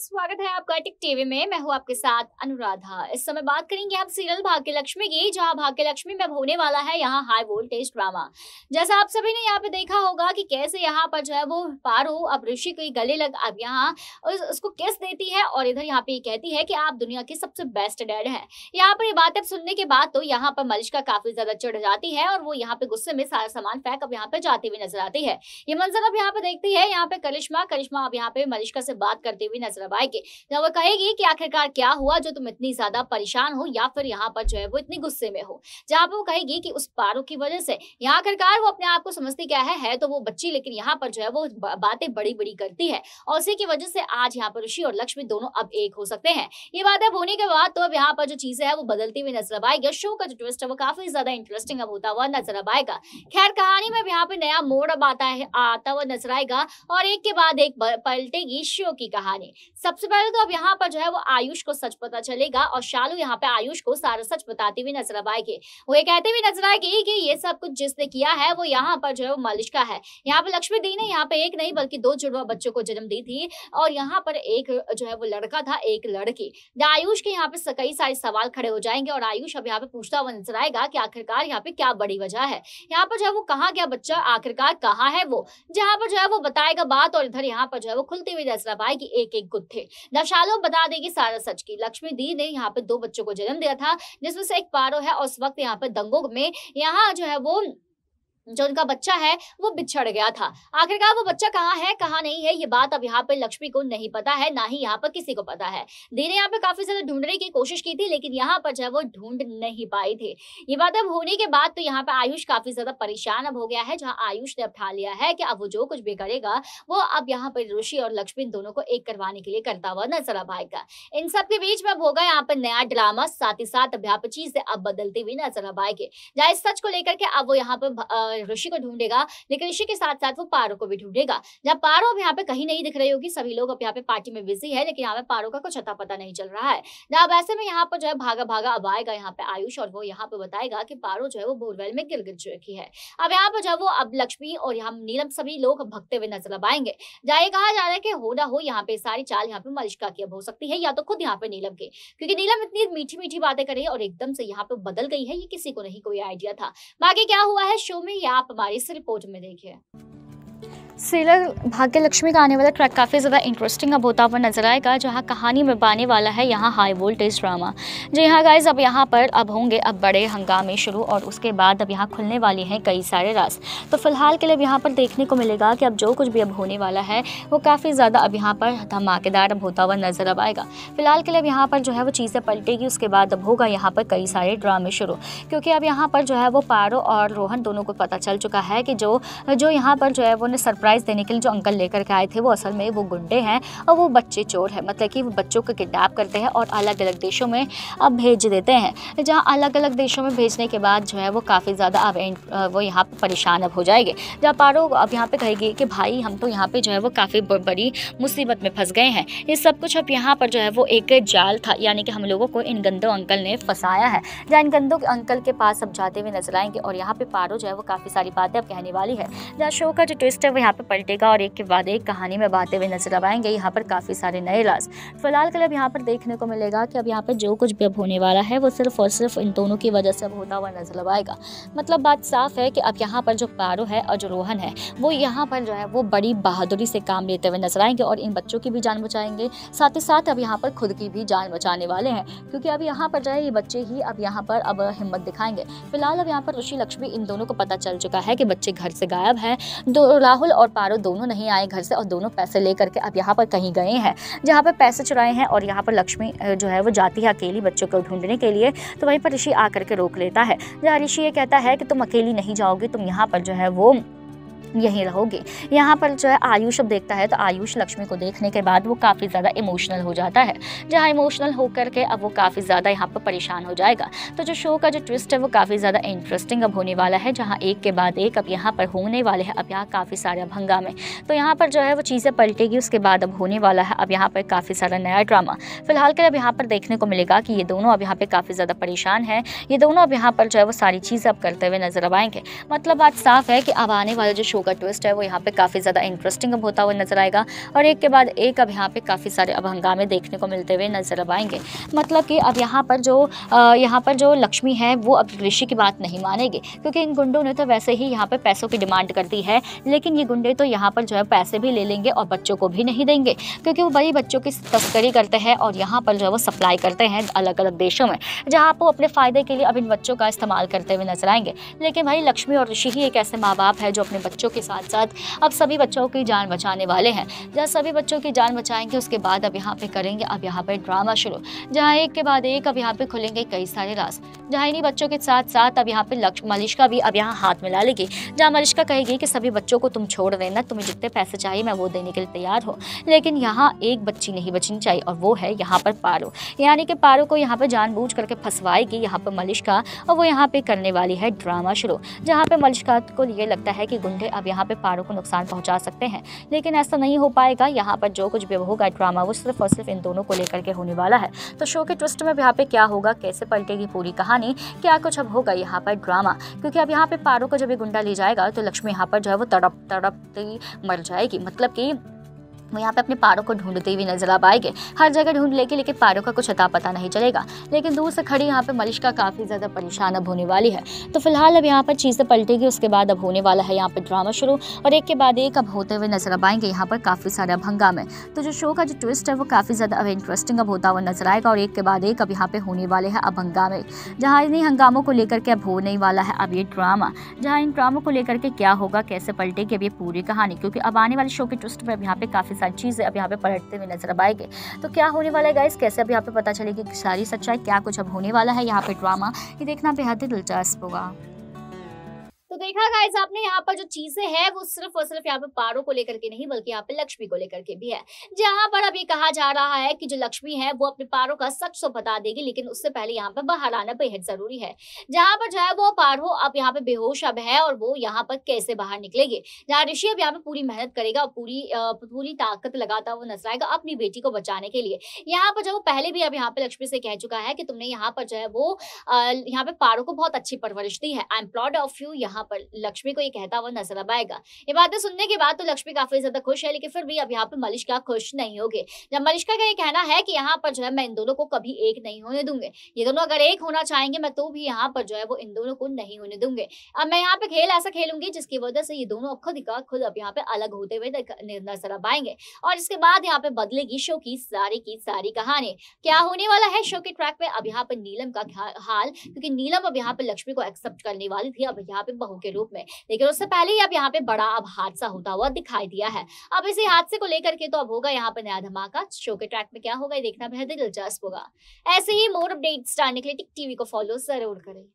स्वागत है आपका टिक टीवी में। मैं हूं आपके साथ अनुराधा। इस समय बात करेंगे आप सीरियल भाग्य लक्ष्मी की, जहां भाग्य लक्ष्मी में होने वाला है यहाँ हाई वोल्टेज ड्रामा। जैसा आप सभी ने यहाँ पे देखा होगा कि कैसे यहाँ पर जो है वो पारो अब ऋषि के गले लग, अब यहाँ उसको किस देती है और इधर यहाँ पे ये कहती है कि आप दुनिया की सबसे बेस्ट डैड है। यहाँ पर ये बातें सुनने के बाद तो यहाँ पर मलिष्का काफी ज्यादा चिढ़ जाती है और वो यहाँ पे गुस्से में सारा सामान फेंक अब यहाँ पे जाती हुई नजर आती है। ये मंजर अब यहाँ पे देखती है यहाँ पे करिश्मा अब यहाँ पे मलिष्का से बात करती हुई नजर आएगी, जब वो कहेगी कि आखिरकार क्या हुआ जो तुम इतनी ज्यादा परेशान हो या फिर यहाँ पर जो है वो इतनी गुस्से में हो। जहाँ पे वो कहेगी कि उस पारो की वजह से यहाँ आखिरकार वो अपने आप को समझती क्या है तो वो बच्ची, लेकिन यहाँ पर जो है वो बातें बड़ी बड़ी करती है और उसी की वजह से आज यहाँ पर ऋषि और लक्ष्मी दोनों अब एक हो सकते हैं। ये बात है होने के बाद तो अब यहाँ पर जो चीजें है वो बदलती हुई नजर आएगी। शो का जो ट्विस्ट है वो काफी ज्यादा इंटरेस्टिंग अब होता हुआ नजर आएगा। खैर कहानी में यहाँ पे नया मोड़ अब आता हुआ नजर आएगा और एक के बाद एक पलटेगी शो की कहानी। सबसे पहले तो अब यहाँ पर जो है वो आयुष को सच पता चलेगा और शालू यहाँ पे आयुष को सारा सच बताती हुई नजर आएगी। वो ये कहते हुए नजर आएगी कि ये सब कुछ जिसने किया है वो यहाँ पर जो है वो मलिष्का है। यहाँ पे लक्ष्मी दी ने यहाँ पे एक नहीं बल्कि 2 जुड़वा बच्चों को जन्म दी थी और यहाँ पर एक जो है वो लड़का था एक लड़की। आयुष के यहाँ पे कई सारे सवाल खड़े हो जाएंगे और आयुष अब यहाँ पे पूछता हुआ नजर आएगा कि आखिरकार यहाँ पे क्या बड़ी वजह है, यहाँ पर जो है वो कहाँ गया बच्चा, आखिरकार कहाँ है वो, जहाँ पर जो है वो बताएगा बात और इधर यहाँ पर जो है वो खुलती हुई नजर आएगी एक एक गुत्थे। शालू बता देगी सारा सच की लक्ष्मी दी ने यहाँ पे 2 बच्चों को जन्म दिया था जिसमें से एक पारो है और उस वक्त यहाँ पे दंगों में यहाँ जो है वो जो उनका बच्चा है वो बिछड़ गया था। आखिरकार वो बच्चा कहाँ है कहाँ नहीं है ये बात अब यहाँ पे लक्ष्मी को नहीं पता है, ना ही यहाँ पर किसी को पता है। दीने यहाँ पे काफी ज्यादा ढूंढने की कोशिश की थी लेकिन यहाँ पर जो है वो ढूंढ नहीं पाई थी। ये बात अब होने के बाद तो यहाँ पे आयुष काफी ज्यादा परेशान अब हो गया है, जहाँ आयुष ने अब ठान लिया है कि अब वो जो कुछ भी करेगा वो अब यहाँ पर ऋषि और लक्ष्मी दोनों को एक करवाने के लिए करता हुआ नजर आएगा। इन सब के बीच में अब होगा यहाँ पर नया ड्रामा, साथ ही साथ अब यहाँ पर चीजें अब बदलती हुई नजर आएगी, जहाँ इस सच को लेकर के अब वो यहाँ पर ऋषि को ढूंढेगा लेकिन ऋषि के साथ साथ वो पारो को भी ढूंढेगा। जहाँ पारो अब यहाँ पे कहीं नहीं दिख रही होगी, सभी लोग अब यहाँ पे पार्टी में बिजी है लेकिन यहाँ पे पारो का कुछ अता पता नहीं चल रहा है। अब ऐसे में यहाँ पर जो है भागा भागा अब आएगा यहाँ पे आयुष और वो यहाँ पे बताएगा कि पारो जो है वो बोरवेल में गिर चुकी है। अब यहाँ पर जो है वो अब लक्ष्मी और यहाँ नीलम सभी लोग भगते हुए नजर आएंगे। जहाँ ये कहा जा रहा है कि हो ना हो यहाँ पे सारी चाल यहाँ पे मलिष्का की अब हो सकती है या तो खुद यहाँ पे नीलम की, क्योंकि नीलम इतनी मीठी मीठी बातें कर रही है और एकदम से यहाँ पे बदल गई है, ये किसी को नहीं कोई आइडिया था। बाकी क्या हुआ है शो में आप हमारी इस रिपोर्ट में देखिए। सीरियल भाग्य लक्ष्मी का आने वाला ट्रैक काफ़ी ज़्यादा इंटरेस्टिंग अब होता हुआ नजर आएगा, जहां कहानी में बने वाला है यहाँ हाई वोल्टेज ड्रामा। जी हाँ गाइज, अब यहाँ पर अब होंगे अब बड़े हंगामे शुरू और उसके बाद अब यहाँ खुलने वाले हैं कई सारे राज। तो फिलहाल के लिए अब यहाँ पर देखने को मिलेगा कि अब जो कुछ भी अब होने वाला है वो काफ़ी ज़्यादा अब यहाँ पर धमाकेदार अब होता हुआ नजर अब आएगा। फिलहाल के लिए अब यहाँ पर जो है वो चीज़ें पलटेगी, उसके बाद अब होगा यहाँ पर कई सारे ड्रामे शुरू, क्योंकि अब यहाँ पर जो है वो पारो और रोहन दोनों को पता चल चुका है कि जो यहाँ पर जो है वो उन्हें प्राइस देने के लिए जो अंकल लेकर के आए थे वो असल में वो गुंडे हैं और वो बच्चे चोर हैं, मतलब कि वो बच्चों को किडनैप करते हैं और अलग अलग देशों में अब भेज देते हैं। जहाँ अलग अलग देशों में भेजने के बाद जो है वो काफ़ी ज़्यादा अब वो यहाँ पर परेशान अब हो जाएंगे। जहाँ पारो अब यहाँ पे कहेगी कि भाई हम तो यहाँ पर जो है वो काफ़ी बड़ी मुसीबत में फंस गए हैं, ये सब कुछ अब यहाँ पर जो है वो एक जाल था, यानी कि हम लोगों को इन गंदों अंकल ने फंसाया है। जहाँ इन गंदों अंकल के पास अब जाते हुए नजर आएंगे और यहाँ पर पारो जो है वो काफ़ी सारी बातें अब कहने वाली है। जहाँ शो का जो ट्विस्ट है यहाँ पे पलटेगा और एक के बाद एक कहानी में बातें हुए नजर आएंगे, यहाँ पर काफ़ी सारे नए राज। फिलहाल के लिए अब यहाँ पर देखने को मिलेगा कि अब यहाँ पर जो कुछ भी अब होने वाला है वो सिर्फ और सिर्फ इन दोनों की वजह से अब होता हुआ नजर आएगा। मतलब बात साफ है कि अब यहाँ पर जो पारो है और जो रोहन है वो यहाँ पर जो है वो बड़ी बहादुरी से काम लेते हुए नजर आएंगे और इन बच्चों की भी जान बचाएंगे, साथ ही साथ अब यहाँ पर खुद की भी जान बचाने वाले हैं, क्योंकि अब यहाँ पर जो है ये बच्चे ही अब यहाँ पर अब हिम्मत दिखाएंगे। फिलहाल अब यहाँ पर ऋषि लक्ष्मी इन दोनों को पता चल चुका है कि बच्चे घर से गायब हैं, राहुल और पारो दोनों नहीं आए घर से और दोनों पैसे लेकर के अब यहाँ पर कहीं गए हैं, जहाँ पर पैसे चुराए हैं। और यहाँ पर लक्ष्मी जो है वो जाती है अकेली बच्चों को ढूंढने के लिए, तो वहीं पर ऋषि आकर के रोक लेता है। जहाँ ऋषि ये कहता है कि तुम अकेली नहीं जाओगी, तुम यहाँ पर जो है वो यहीं रहोगे। यहाँ पर जो है आयुष अब देखता है तो आयुष लक्ष्मी को देखने के बाद वो काफ़ी ज़्यादा इमोशनल हो जाता है, जहाँ इमोशनल होकर के अब वो काफ़ी ज़्यादा यहाँ पर परेशान हो जाएगा। तो जो शो का जो ट्विस्ट है वो काफ़ी ज़्यादा इंटरेस्टिंग अब होने वाला है, जहाँ एक के बाद एक अब यहाँ पर होने वाले हैं अब यहाँ काफ़ी सारे अब हंगामे। तो यहाँ पर जो है वो चीज़ें पलटेगी, उसके बाद अब होने वाला है अब यहाँ पर काफ़ी सारा नया ड्रामा। फिलहाल के लिए अब यहाँ पर देखने को मिलेगा कि ये दोनों अब यहाँ पर काफ़ी ज़्यादा परेशान हैं, ये दोनों अब यहाँ पर जो है वो सारी चीज़ें अब करते हुए नजर आएंगे। मतलब बात साफ है कि अब आने वाला जो शो का ट्विस्ट है वो यहाँ पे काफ़ी ज़्यादा इंटरेस्टिंग अब होता हुआ नजर आएगा और एक के बाद एक अब यहाँ पे काफ़ी सारे अब हंगामे देखने को मिलते हुए नजर अब आएंगे। मतलब कि अब यहाँ पर जो लक्ष्मी है वो अब ऋषि की बात नहीं मानेगी, क्योंकि इन गुंडों ने तो वैसे ही यहाँ पर पैसों की डिमांड कर दी है, लेकिन ये गुंडे तो यहाँ पर जो है पैसे भी ले लेंगे और बच्चों को भी नहीं देंगे, क्योंकि वो बड़ी बच्चों की तस्करी करते हैं और यहाँ पर जो है वो सप्लाई करते हैं अलग अलग देशों में, जहाँ वो अपने फ़ायदे के लिए अब इन बच्चों का इस्तेमाल करते हुए नजर आएंगे। लेकिन भाई लक्ष्मी और ऋषि ही एक ऐसे माँ बाप है जो अपने बच्चों के साथ साथ अब सभी बच्चों की जान बचाने वाले हैं। जहाँ सभी बच्चों की जान बचाएंगे उसके बाद अब यहाँ पे करेंगे अब यहाँ पे ड्रामा शुरू, जहाँ एक के बाद एक अब यहाँ पे खुलेंगे कई सारे राज, जहाँ इन्हीं बच्चों के साथ साथ अब यहाँ पे लक्ष्मी मलिश्का भी अब यहाँ हाथ मिला लेगी, जहाँ मलिश्का कहेगी कि सभी बच्चों को तुम छोड़ देना, तुम्हें जितने पैसे चाहिए मैं वो देने के लिए तैयार हूँ, लेकिन यहाँ एक बच्ची नहीं बचनी चाहिए और वो है यहाँ पर पारो। यानी कि पारो को यहाँ पर जानबूझ करके फंसवाएगी यहाँ पर मलिश्का और वो यहाँ पे करने वाली है ड्रामा शुरू, जहाँ पे मलिश्का को ये लगता है कि गुंडे अब यहाँ पे पारो को नुकसान पहुँचा सकते हैं, लेकिन ऐसा नहीं हो पाएगा। यहाँ पर जो कुछ भी होगा ड्रामा वो सिर्फ और सिर्फ इन दोनों को लेकर के होने वाला है। तो शो के ट्विस्ट में यहाँ पे क्या होगा, कैसे पलटेगी पूरी कहानी, क्या कुछ अब होगा यहाँ पर ड्रामा, क्योंकि अब यहाँ पे पारो को जब ये गुंडा ले जाएगा तो लक्ष्मी यहाँ पर जो है वो तड़प तड़पती मर जाएगी। मतलब कि वो यहाँ पे अपने पारो को ढूंढते हुए नजर आ पाएंगे, हर जगह ढूंढ लेगी लेकिन पारो का कुछ अता पता नहीं चलेगा। लेकिन दूर से खड़ी यहाँ पे मलिश्का काफ़ी ज़्यादा परेशान अब होने वाली है। तो फिलहाल अब यहाँ पर चीज़ें पलटेगी, उसके बाद अब होने वाला है यहाँ पे ड्रामा शुरू और एक के बाद एक अब होते हुए नजर आ पाएंगे यहाँ पर काफ़ी सारे अब हंगामे। तो जो शो का जो ट्विस्ट है वो काफ़ी ज़्यादा अब इंटरेस्टिंग अब होता हुआ नजर आएगा और एक के बाद एक अब यहाँ पर होने वाले हैं अब हंगामे, जहाँ इन्हीं हंगामों को लेकर के अब होने वाला है अब ये ड्रामा, जहाँ इन ड्रामों को लेकर के क्या होगा, कैसे पलटेगी अब ये पूरी कहानी, क्योंकि अब आने वाले शो के ट्विस्ट में अब यहाँ पे काफ़ी सारी चीज़ें अब यहाँ पे पलटते हुए नजर आएंगे। तो क्या होने वाला है गाइस, कैसे अब यहाँ पे पता चलेगी सारी सच्चाई, क्या कुछ अब होने वाला है यहाँ पे ड्रामा, ये देखना बेहद दिलचस्प होगा। तो देखा गाइस आपने यहाँ पर जो चीजें हैं वो सिर्फ और सिर्फ यहाँ पे पारो को लेकर के नहीं बल्कि यहाँ पे लक्ष्मी को लेकर के भी है, जहाँ पर अब ये कहा जा रहा है कि जो लक्ष्मी है वो अपने पारो का सच तो बता देगी, लेकिन उससे पहले यहाँ पर बाहर आना बेहद जरूरी है। जहाँ पर जो है वो पारो अब यहाँ पे बेहोश अब है और वो यहाँ पर कैसे बाहर निकलेगी, जहाँ ऋषि अब यहाँ पे पूरी मेहनत करेगा और पूरी ताकत लगाता हुआ नजर आएगा अपनी बेटी को बचाने के लिए। यहाँ पर जो वो पहले भी अब यहाँ पे लक्ष्मी से कह चुका है कि तुमने यहाँ पर जो है वो यहाँ पे पारो को बहुत अच्छी परवरिश दी है, I am proud of you, यहाँ पर लक्ष्मी को ये कहता हुआ नजर आएगा। ये बातें सुनने के बाद तो लक्ष्मी काफी ज्यादा खुश है, लेकिन फिर भी अब यहाँ पे मलिश्का खुश नहीं होगी, जब मलिश्का का ये कहना है कि यहाँ पर जो है मैं इन दोनों को कभी एक नहीं होने दूंगे, ये दोनों अगर एक होना चाहेंगे मैं तो भी यहाँ पर जो है वो इन दोनों को नहीं होने दूंगे, अब मैं यहाँ पे खेल ऐसा खेलूंगी जिसकी वजह से ये दोनों खुद अब यहाँ पे अलग होते हुए नजर आएंगे। और इसके बाद यहाँ पे बदलेगी शो की सारी कहानी, क्या होने वाला है शो के ट्रैक पे अब यहाँ पे नीलम का हाल, क्योंकि नीलम अब यहाँ पे लक्ष्मी को एक्सेप्ट करने वाली थी अब यहाँ पे बहू के रूप में, लेकिन उससे पहले ही अब यहाँ पे बड़ा अब हादसा होता हुआ दिखाई दिया है। अब इसी हादसे को लेकर के तो अब होगा यहाँ पे नया धमाका, शो के ट्रैक में क्या होगा ये देखना बेहद दिलचस्प होगा। ऐसे ही मोर अपडेट्स जानने के लिए टिक टीवी को फॉलो जरूर करें।